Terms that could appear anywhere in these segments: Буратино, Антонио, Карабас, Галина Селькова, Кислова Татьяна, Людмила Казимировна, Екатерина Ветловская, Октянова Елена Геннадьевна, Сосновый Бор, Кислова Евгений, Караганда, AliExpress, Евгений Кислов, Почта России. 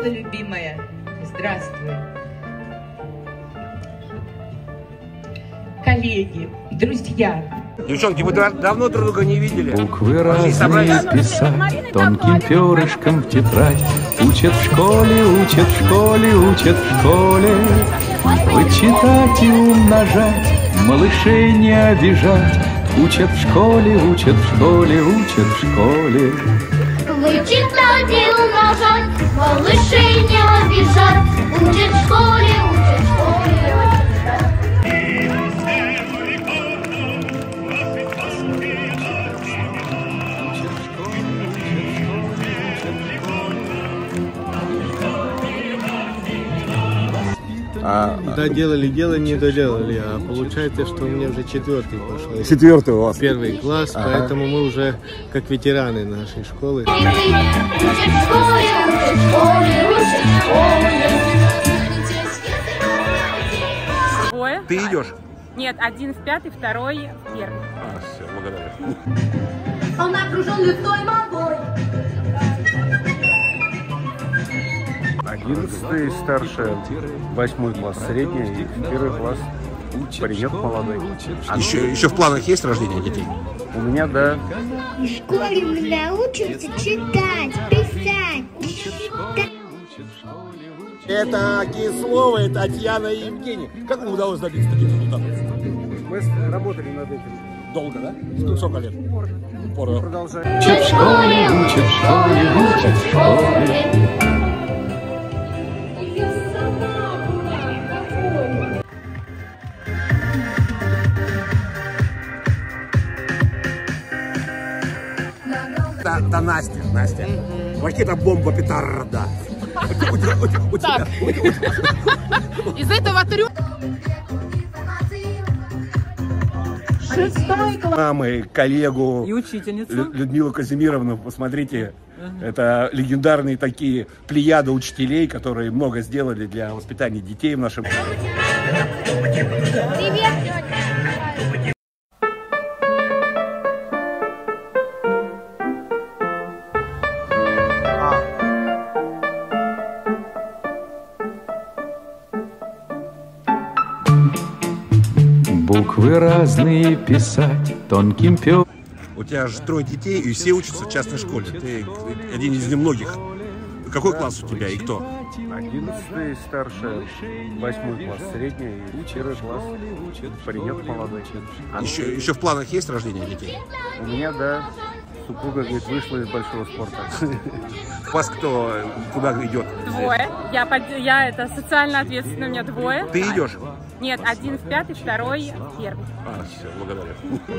Правда, любимая? Здравствуй. Коллеги, друзья. Девчонки, вы давно друг друга не видели. Буквы разные писать, тонким перышком в тетрадь. Учат в школе, учат в школе, учат в школе. Вычитать и умножать, малышей не обижать. Учат в школе, учат в школе, учат в школе. Вычитать и умножать, малышей не обижать. Учат в школе, учат в школе. Доделали дело, не доделали, а получается, что у меня уже четвертый пошел. Четвертый у вас? Первый класс, поэтому мы уже как ветераны нашей школы. Ты идешь? Нет, один в пятый, второй в первый. Все, благодарю. Он окружен лесной молвой. 11 старшая, 8 класс средняя и 1 класс прием молодой. Еще в планах есть рождение детей? У меня, да. В школе мы научимся читать, писать, считать. Это Кислова Татьяна и Евгений. Как вам удалось добиться таких результатов? Мы работали над этим. Долго, да? Сколько лет? Упорно. Продолжаем. Учат в школе, учат в школе, учат в школе. Да, Настя. Ракета бомба петарда. Из этого трюка. Шестой класс. Мамы, коллегу. И учительницу. Людмилу Казимировну, посмотрите. Это легендарные такие плеяды учителей, которые много сделали для воспитания детей в нашем... Привет, Лёня! Буквы разные писать, тонким пём. У тебя же 3 детей, и все учатся в частной школе. Ты один из немногих. Какой класс у тебя и кто? 11 старшая, 8 класс средняя и 1 класс прием молодой. Еще в планах есть рождение детей? У меня, да. Супруга, говорит, вышла из большого спорта. Вас кто, куда идет? 2. Я это социально ответственная, у меня 2. Ты идешь? Нет, 1 в 5, 2 в 1. Все, благодарю.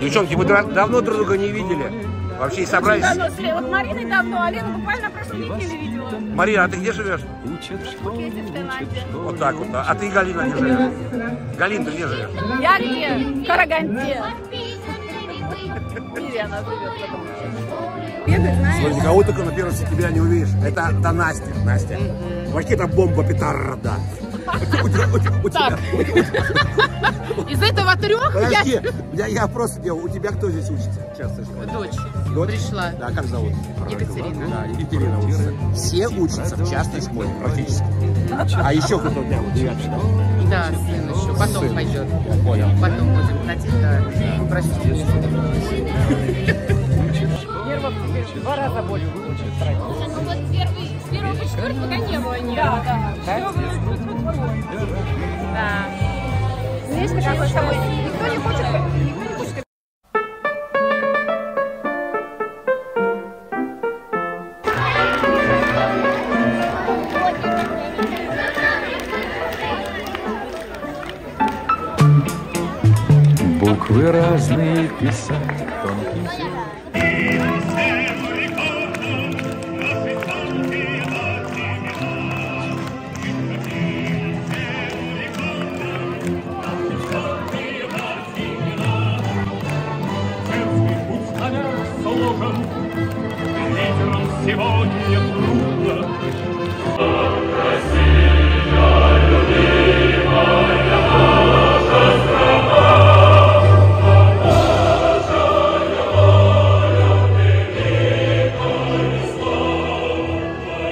Девчонки, вы давно друг друга не видели? Вообще и собрались? Вот Марина давно, а Лену буквально на прошлой неделе видела. Марина, а ты где живешь? Вот так вот. А ты, Галина, где живешь? Галина, ты где живешь? Я где? В Караганде. Смотри, кого только на 1 сентября не увидишь. Это до Насти. Настя. Ракета бомба петарда. Из этого 3 подожди, я просто делал. У тебя кто здесь учится? Дочь. Пришла. Да, как зовут? Екатерина. Да, Екатерина учится. Все учатся в частной школе практически. А еще кто-то девятый. Да, сын еще. Потом пойдет. Понял. Потом будем платить. Простите. Нервов теперь 2 раза больше. Ну вот с 1 по 4 пока не было нервов. Да. Здесь такой с тобой. Никто не хочет. Буквы разные писать, тонкие. Ветером сегодня трудно. Россия, любимая наша страна, наша любимая слава,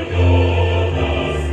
поет нас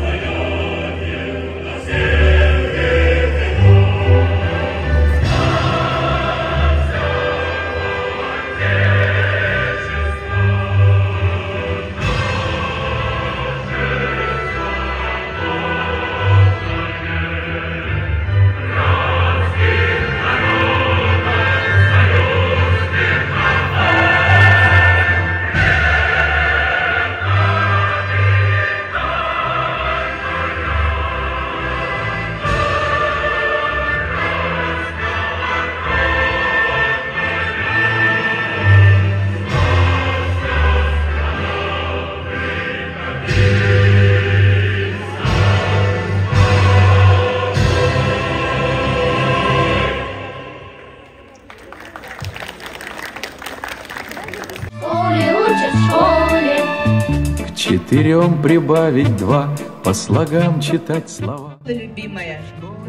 четырем прибавить два, по слогам читать слова. Любимая,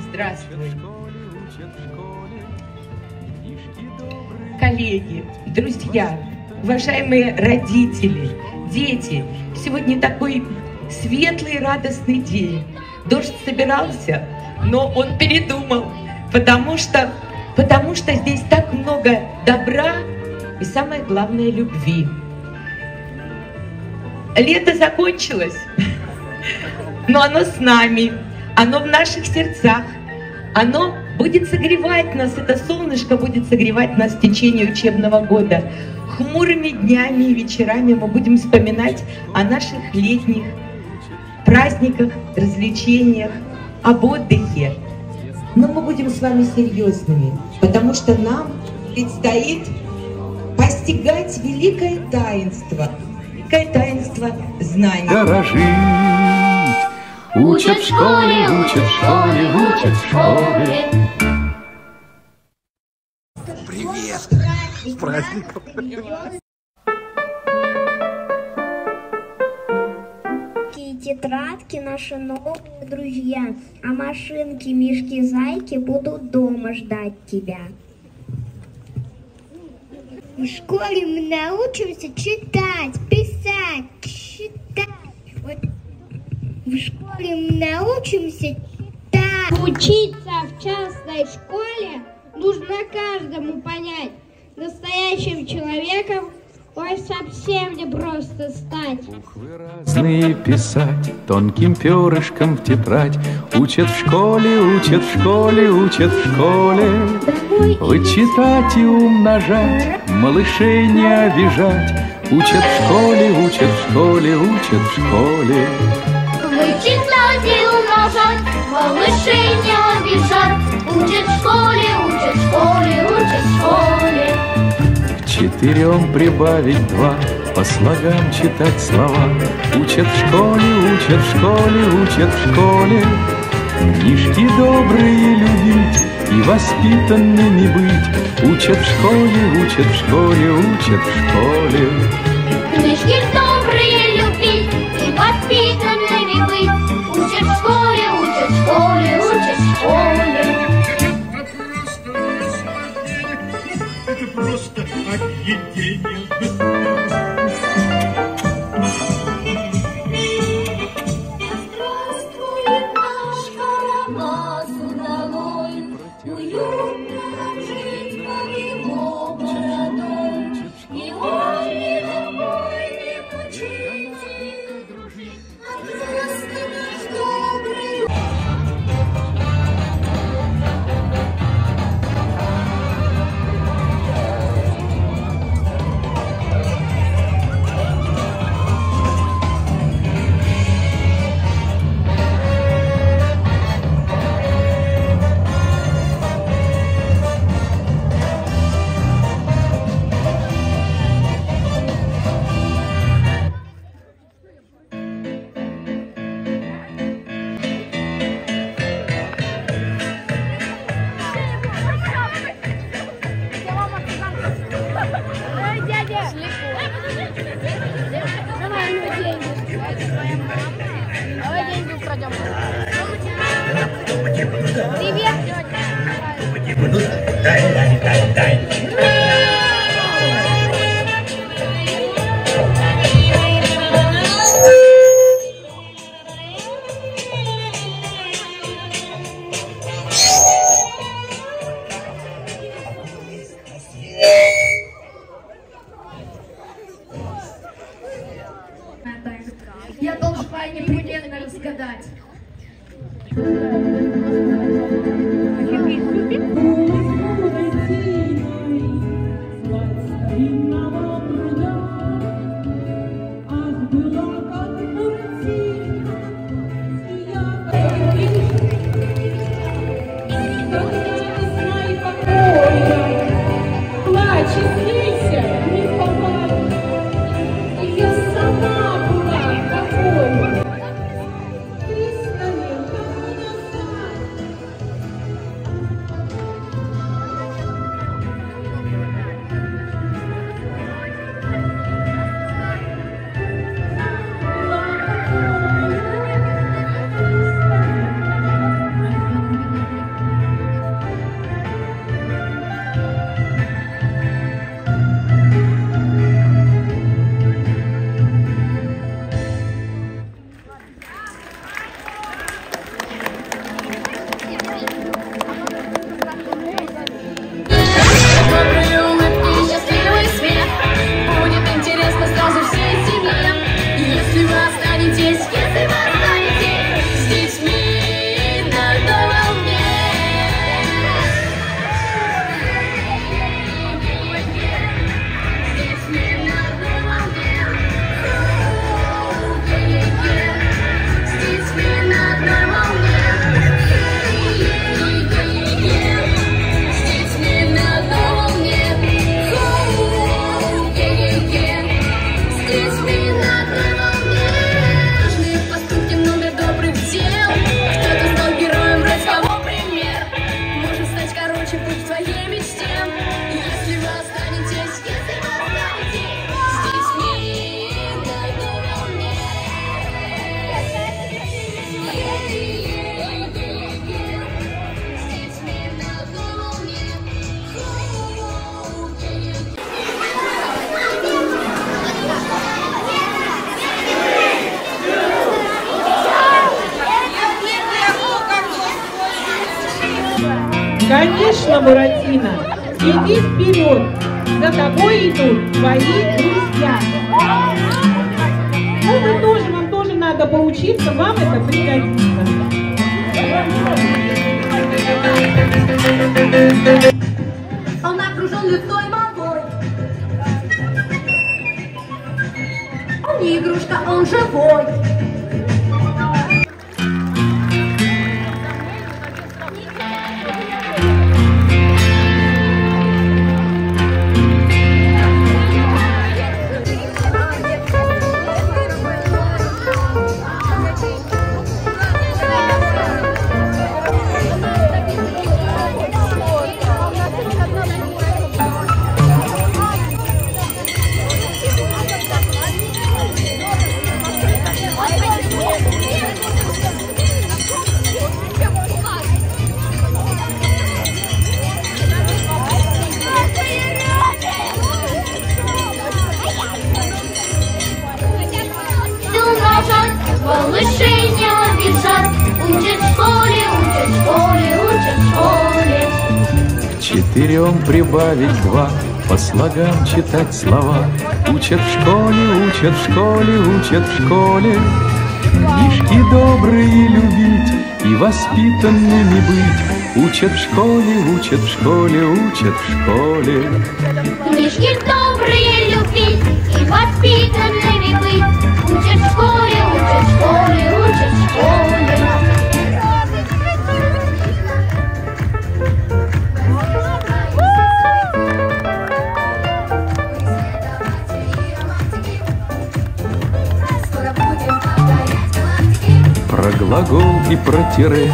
здравствуй. Коллеги, друзья, уважаемые родители, дети, сегодня такой светлый, радостный день. Дождь собирался, но он передумал, потому что здесь так много добра и, самое главное, любви. Лето закончилось, но оно с нами, оно в наших сердцах, оно будет согревать нас, это солнышко будет согревать нас в течение учебного года. Хмурыми днями и вечерами мы будем вспоминать о наших летних праздниках, развлечениях, об отдыхе. Но мы будем с вами серьезными, потому что нам предстоит постигать великое таинство. Великое таинство знаний. Дорожить. Учат в школе, учат в школе, учат в школе. Привет! С праздником! Тетрадки наши новые друзья, а машинки, мишки, зайки будут дома ждать тебя. В школе мы научимся читать, писать, считать. Вот. В школе мы научимся читать. Учиться в частной школе нужно каждому понять. Настоящим человеком ой, совсем не просто стать. Буквы разные писать, тонким перышком в тетрадь. Учат в школе, учат в школе, учат в школе. Вычитать и умножать, малышей не обижать. Учат в школе, учат в школе, учат в школе. Вычитать и умножать, малышей не обижать. Учат в школе, учат в школе, учат в школе. Четырем прибавить два, по слогам читать слова. Учат в школе, учат в школе, учат в школе. Книжки добрые любить и воспитанными быть. Учат в школе, учат в школе, учат в школе. Книжки добрые любить и воспитанными быть. Учат в школе, учат в школе, учат в школе. Просто объедение. Здравствует наш карабас удалой, уютно жить по его бородой. И он не любой, не мучитель, а просто наш добрый. Конечно, Буратино, иди вперед, за тобой идут твои друзья. Ну, вы тоже, вам тоже надо поучиться, вам это пригодится. Он окружен людской молвой. Он не игрушка, он живой. Четырем прибавить два, по слогам читать слова. Учат в школе, учат в школе, учат в школе. Книжки добрые любить и воспитанными быть. Учат в школе, учат в школе, учат в школе. Книжки добрые любить и воспитанными быть. Учат в школе, учат в школе, учат в школе. Про глагол и про тире,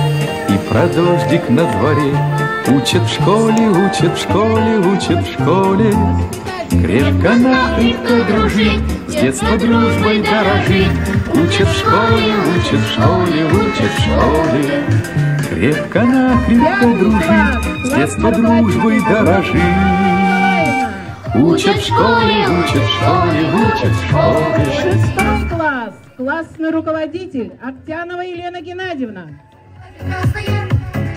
и про дождик на дворе. Учат в школе, учат в школе, учат в школе. Крепко накрепко дружить, с детства дружбой дорожить. Учат в школе, учат в школе, учат в школе. Крепко накрепко дружить, с детства дружбой дорожить. Учат в школе, учат в школе, учат в школе. Классный руководитель Октянова Елена Геннадьевна.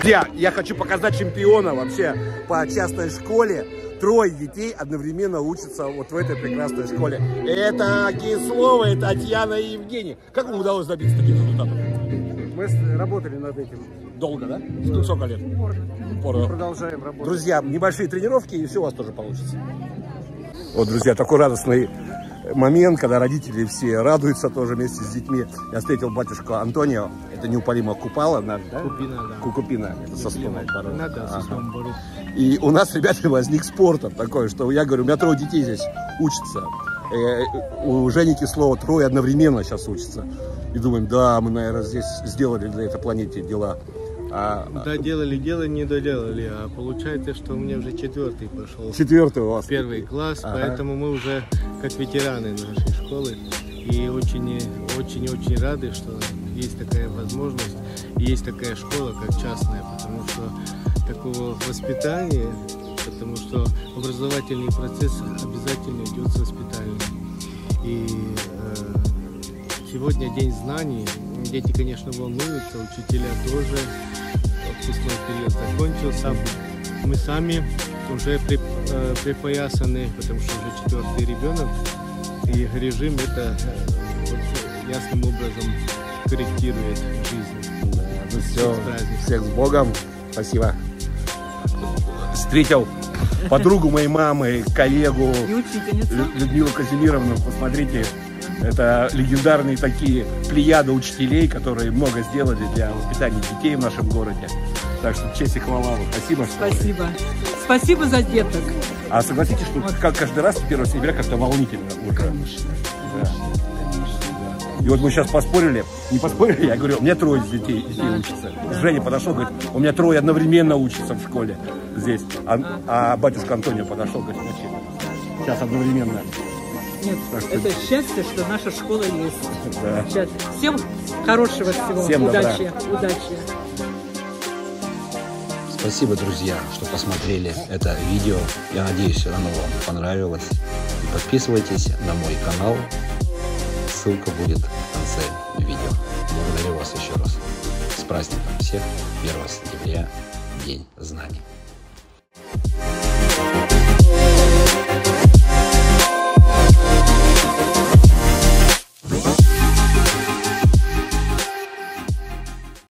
Я хочу показать чемпиона вообще по частной школе. Трое детей одновременно учатся вот в этой прекрасной школе. Это Кислова, это Татьяна и Евгений. Как вам удалось добиться таких результатов? Мы работали над этим. Долго, да? Сколько лет? Упорно. Продолжаем работать. Друзья, небольшие тренировки, и все у вас тоже получится. Вот, друзья, такой радостный момент, когда родители все радуются тоже вместе с детьми. Я встретил батюшку Антонио. Это неупалимо купала, да? Кукупина, да. Кукупина. Это сосновый бород. И у нас, ребята, возник спортом такой, что я говорю, у меня трое детей здесь учатся. У Жени Кислова трое одновременно сейчас учатся. И думаем, да, мы, наверное, здесь сделали для этой планете дела. Доделали, не доделали, а получается, что у меня уже четвертый пошел. Четвертый у вас? Первый класс, поэтому мы уже как ветераны нашей школы. И очень-очень рады, что есть такая возможность, есть такая школа, как частная, потому что такого воспитания, потому что образовательный процесс обязательно идет с воспитанием. И сегодня день знаний. Дети, конечно, волнуются, учителя тоже. Отпускной период закончился. Мы сами уже припоясаны, потому что уже четвертый ребенок. И режим это ясным образом корректирует жизнь. Да, ну все, всех с Богом. Спасибо. Встретил подругу моей мамы, коллегу Людмилу Казимировну. Посмотрите. Это легендарные такие плеяды учителей, которые много сделали для воспитания детей в нашем городе. Так что честь и хвала вам. Спасибо. Спасибо. Спасибо за деток. А согласитесь, что вот как каждый раз 1 сентября как-то волнительно уже. Конечно. Да. И вот мы сейчас поспорили. Не поспорили, я говорю, у меня трое детей учатся. Женя подошел, говорит, у меня трое одновременно учатся в школе здесь. А батюшка Антонио подошел, говорит, сейчас одновременно. Нет, это счастье, что наша школа есть. Да. Всем хорошего всего. Всем удачи, добра. Удачи. Спасибо, друзья, что посмотрели это видео. Я надеюсь, оно вам понравилось. И подписывайтесь на мой канал. Ссылка будет в конце видео. Благодарю вас еще раз. С праздником всех. 1 сентября. День знаний.